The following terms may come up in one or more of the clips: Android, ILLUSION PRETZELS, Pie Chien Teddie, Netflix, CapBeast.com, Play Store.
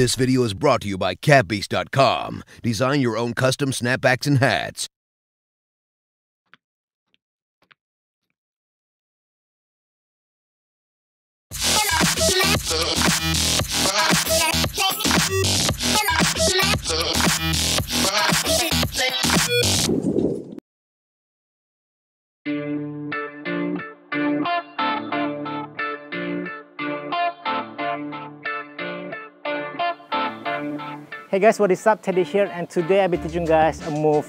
This video is brought to you by CapBeast.com. Design your own custom snapbacks and hats. Hey guys, what is up? Teddy here, and today I'll be teaching guys a move.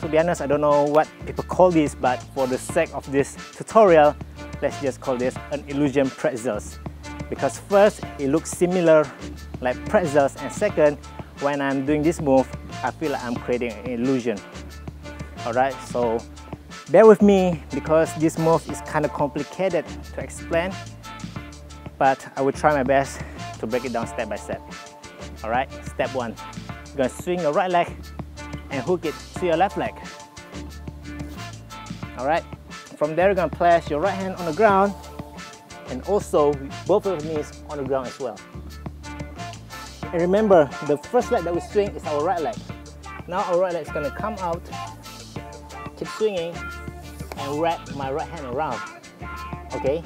To be honest, I don't know what people call this, but for the sake of this tutorial, let's just call this an illusion pretzels. Because first, it looks similar like pretzels, and second, when I'm doing this move, I feel like I'm creating an illusion. Alright, so bear with me because this move is kind of complicated to explain, but I will try my best to break it down step by step. Alright, step one, you're going to swing your right leg and hook it to your left leg. Alright, from there you're going to place your right hand on the ground and also both of your knees on the ground as well. And remember, the first leg that we swing is our right leg. Now our right leg is going to come out, keep swinging and wrap my right hand around. Okay?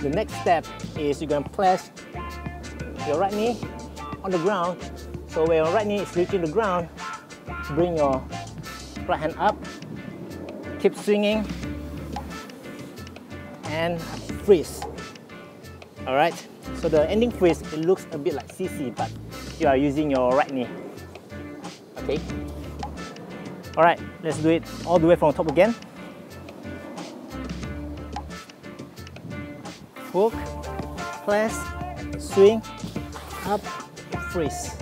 The next step is you're going to place your right knee on the ground, so when your right knee is reaching the ground, bring your right hand up, keep swinging, and freeze. Alright, so the ending freeze, it looks a bit like CC, but you are using your right knee. Okay? Alright, let's do it all the way from the top again. Hook, press, swing, up, freeze.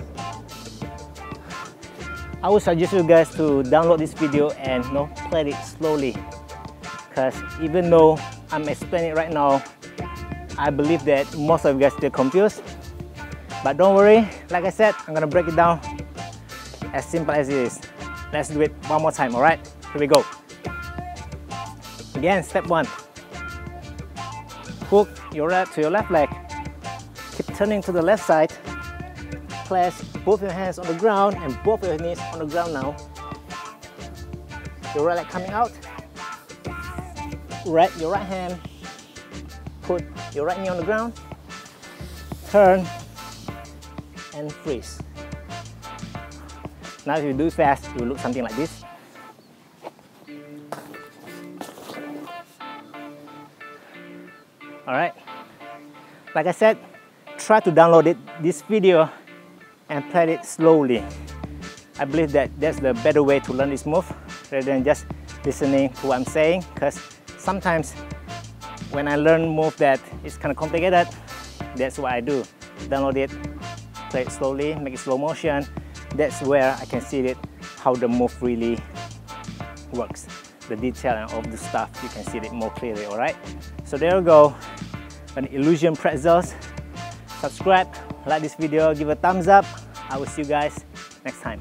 I would suggest you guys to download this video and play it slowly, because even though I'm explaining it right now, I believe that most of you guys still confused. But don't worry, like I said, I'm gonna break it down as simple as it is. Let's do it one more time, alright? Here we go. Again, step one. Hook your right to your left leg. Keep turning to the left side, place both your hands on the ground and both your knees on the ground now. Your right leg coming out, wrap your right hand, put your right knee on the ground, turn and freeze. Now if you do it fast, it will look something like this. Alright, like I said, try to download this video and play it slowly. I believe that's the better way to learn this move rather than just listening to what I'm saying, because sometimes when I learn move that is kind of complicated, that's what I do. Download it, play it slowly, make it slow motion. That's where I can see it, how the move really works. The detail and all the stuff, you can see it more clearly, alright? So there you go, an illusion pretzels. Subscribe, like this video, give a thumbs up. I will see you guys next time.